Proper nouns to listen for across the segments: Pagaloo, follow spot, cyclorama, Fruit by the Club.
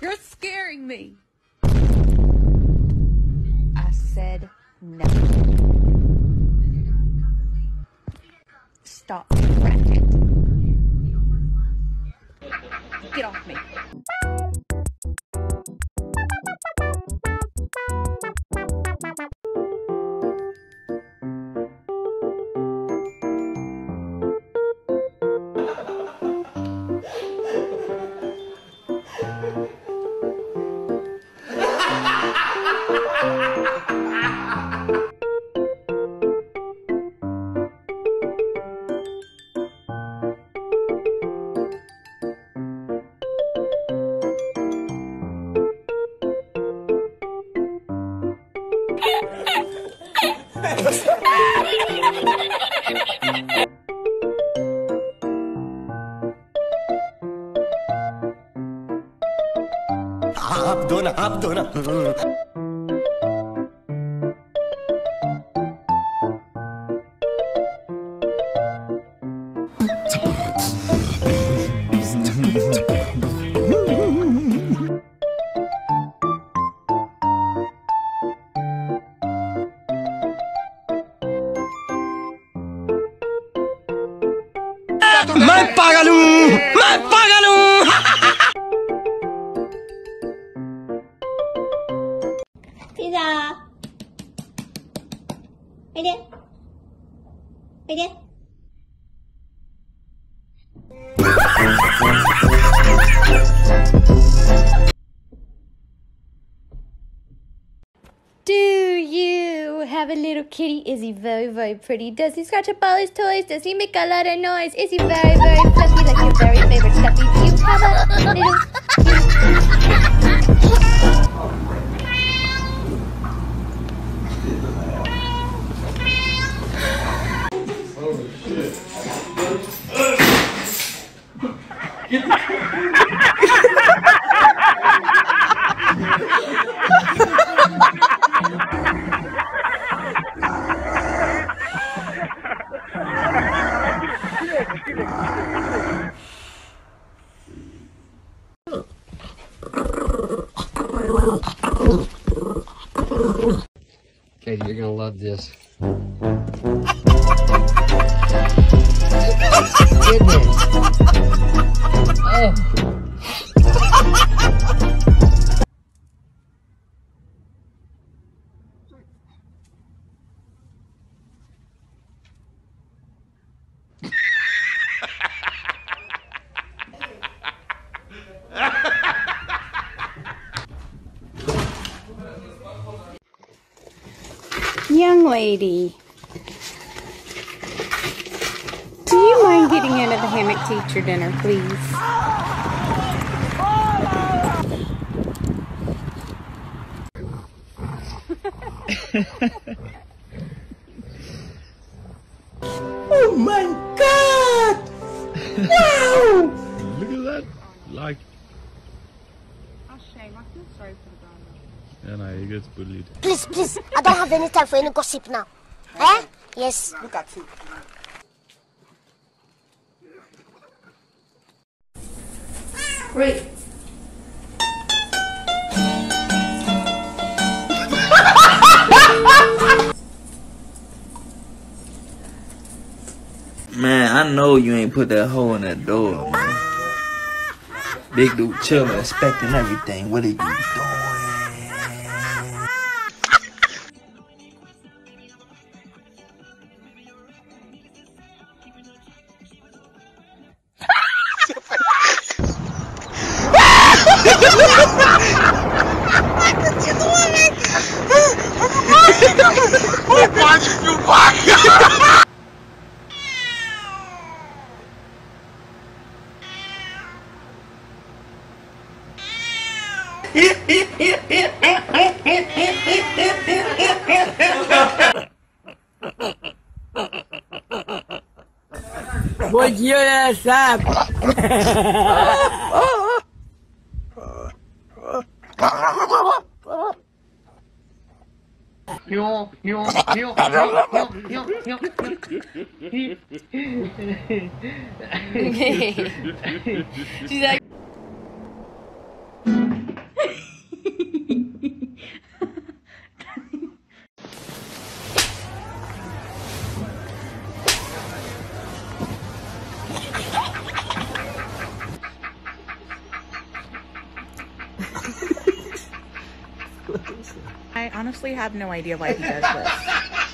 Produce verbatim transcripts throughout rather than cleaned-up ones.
You're scaring me. I said no. Stop the racket. Get off me. Up, down, up, down, up. My Pagaloo! My Pagaloo! Pizza! Wait there. Wait there. Do you have a little kitty? Is he very, very pretty? Does he scratch up all his toys? Does he make a lot of noise? Is he very, very fluffy like your very favorite stuffy? Do you have a little kitty? Oh, shit. Katie, you're gonna love this. Oh. Young lady, do you mind getting into the hammock teacher dinner, please? Oh my God! Wow! Look at that! Like. Oh shame! I feel sorry for the guy. Yeah, no, he gets bullied. Please, please, I don't have any time for any gossip now. Eh? Yes. Look at you. Great. Man, I know you ain't put that hole in that door, man. Big dude chilling, expecting everything. What are you doing? Would you ass up? No, no, no, no, no, no, no. She's like. What is that? I honestly have no idea why he does this.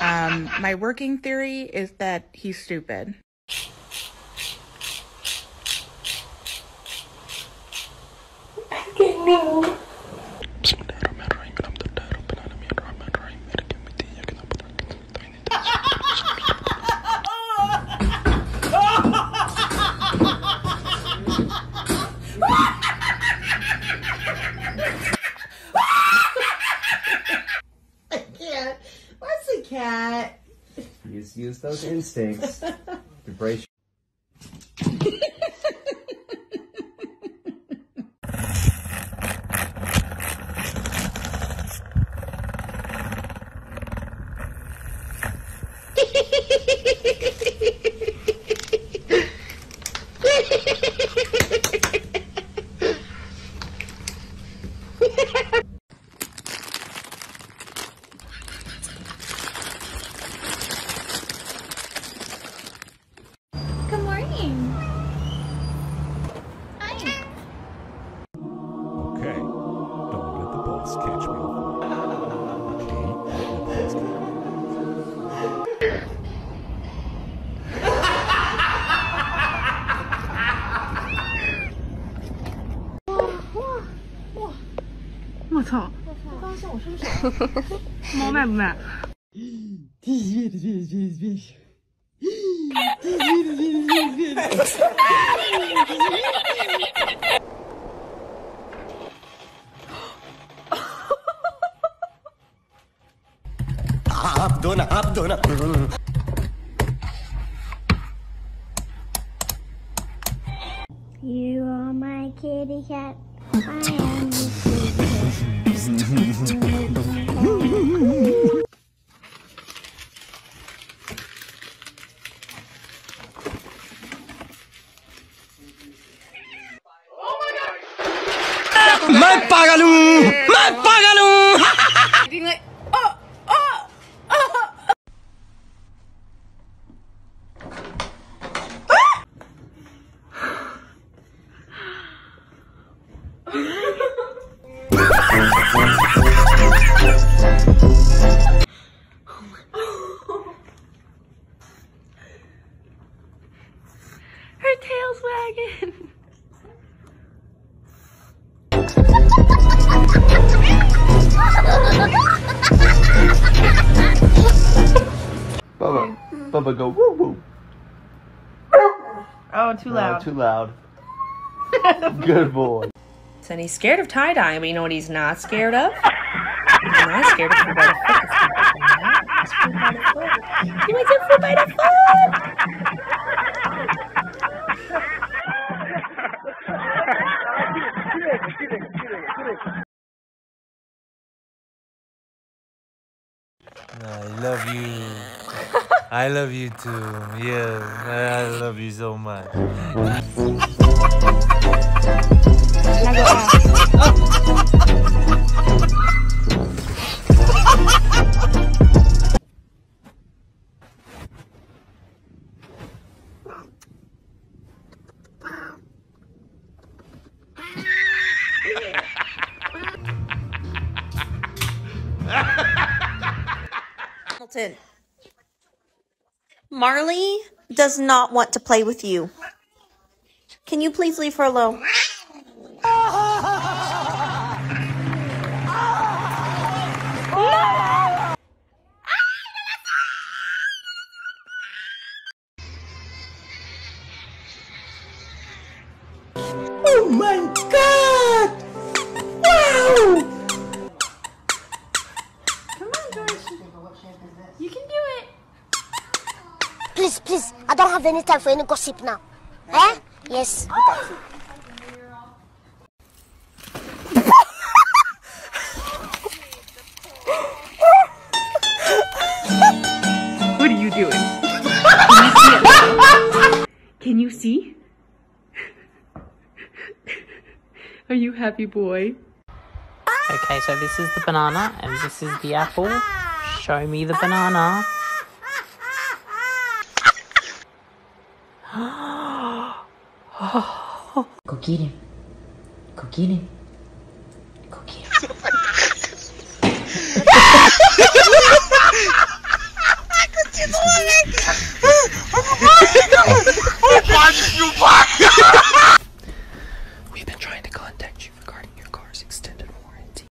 Um, my working theory is that he's stupid. No. I can't. What's a cat? Use use those instincts to brace. You are my kitty cat. I am the kitty cat. My Pagaloo! My Pagaloo! Being like, oh, oh, oh! Oh my. Her tail's wagging. Bubba, Bubba, go woo woo. Oh, too loud. Oh, too loud. Good boy. So he's scared of tie dye. I mean, you know what he's not scared of? He's not scared of Fruit by the Club. He went to Fruit by the Club. I love you. I love you too. Yeah, I love you so much. Marley does not want to play with you. Can you please leave her alone? Oh my God! Wow! Come on, George. You can do it. Please, please, I don't have any time for any gossip now. Eh? Yes. Oh. What are you doing? Can you see? Are you happy, boy? Okay, so this is the banana and this is the apple. Show me the banana. Go get him. Go get him. you fuck! We've been trying to contact you regarding your car's extended warranty.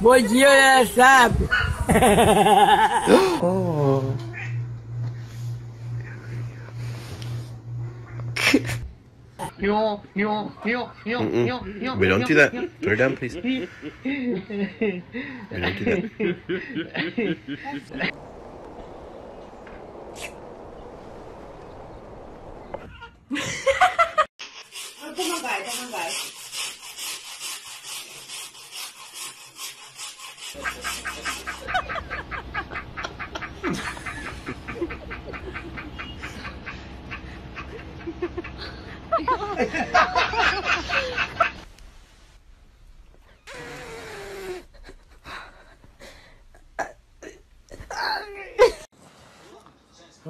What your ass up? Oh. We don't do that. Put her down, please. We don't do that.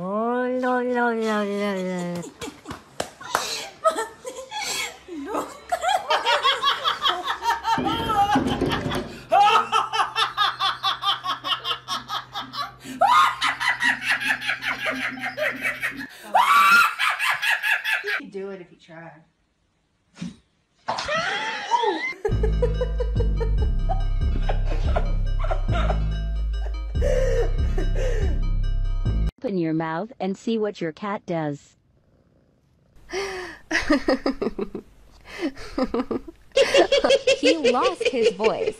Oh no no no no no. You do it if you try. Open your mouth and see what your cat does. He lost his voice.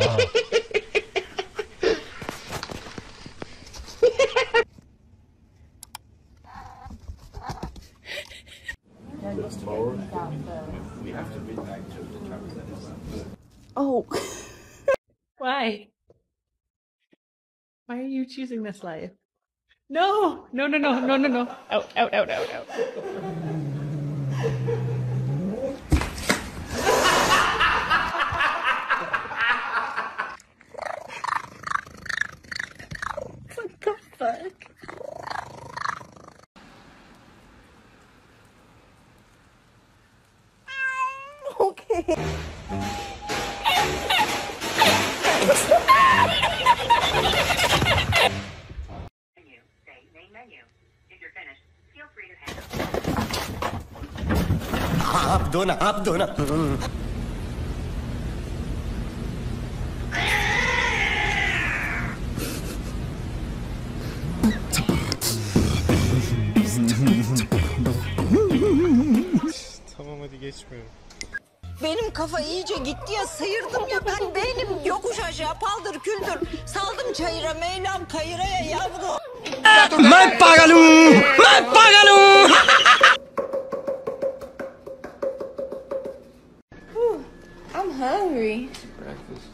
Wow. We have to be back to the cover that is not good. Oh. Why? Why are you choosing this life? No! No, no, no, no, no, no. Out, out, out, out, out. What the fuck? Okay. Menu, say main menu. If you're finished, feel free to head. Up, dona, up, dona. Tamam hadi geç mi? Benim kafa iyice gitti ya, sıyırdım ya ben, beynim yokuş aşağı paldır küldür, saldım çayıra meylam kayıraya yavru. Mi Pagaloo! Mi Pagaloo! I'm hungry. Breakfast.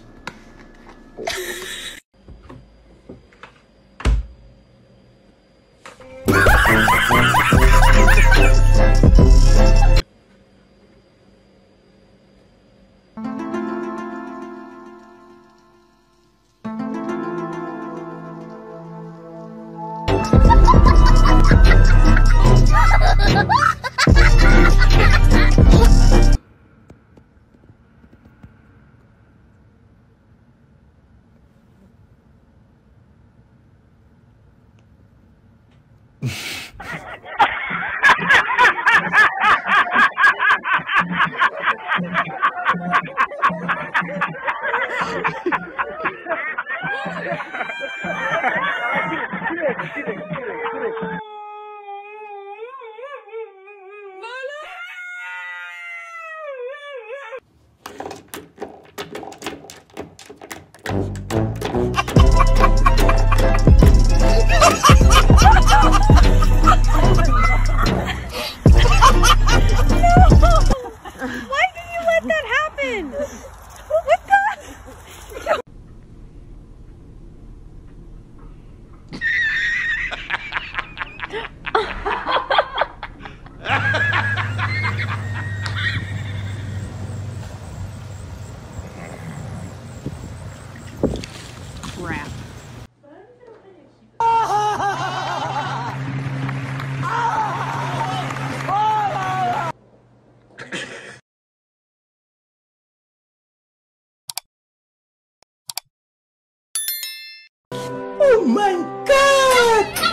Oh my God! Wow!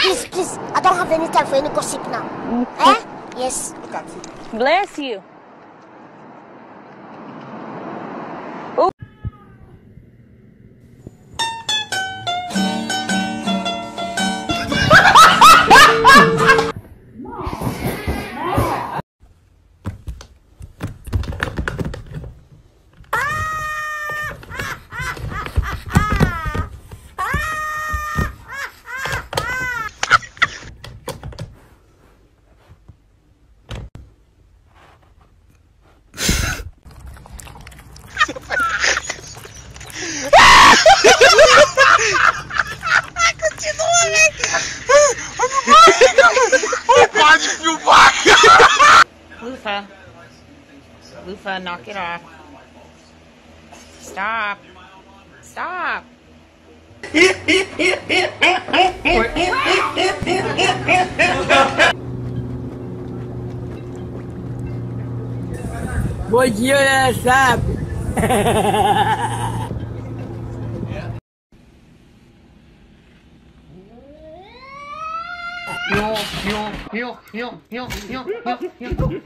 Please, please, I don't have any time for any gossip now. Eh? Yes. Bless you. Lufa, Lufa, knock it off. Stop. Stop. What your ass up? Yo, yo, yo, yo, yo, yo, yo, yo.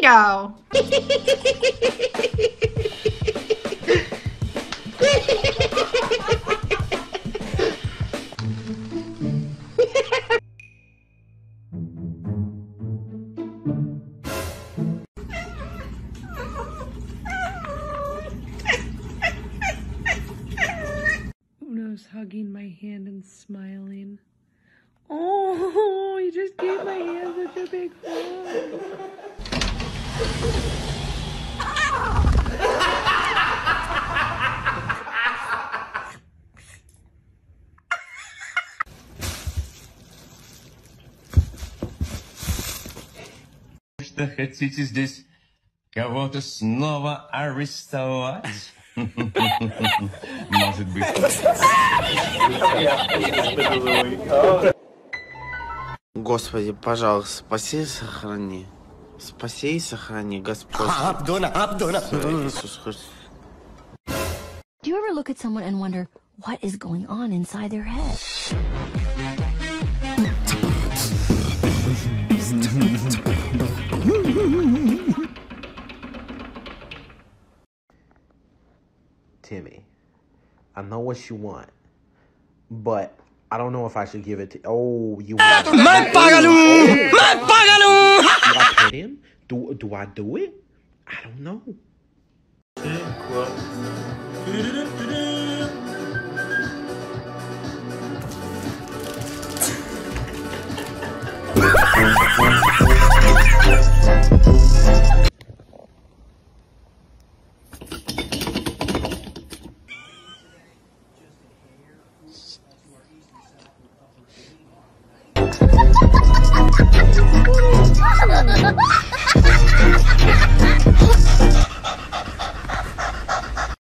Tito! Uno's hugging my hand and smiling. Oh, you just gave my hand such a big hug. Что хотите здесь кого-то снова арестовать? Может быть. Господи, пожалуйста, спаси и сохрани. Спаси и сохрани, Господь. Абдона, Абдона. Do you ever look at someone and wonder what is going on inside their head? Timmy, I know what you want, but I don't know if I should give it to. Oh, you. My Pagaloo! My Pagaloo! Do I pet him? Do, do I do it? I don't know.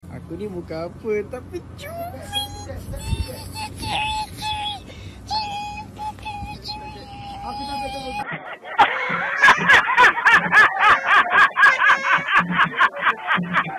Aku ni bukan apa tapi curi. Aku tak tahu.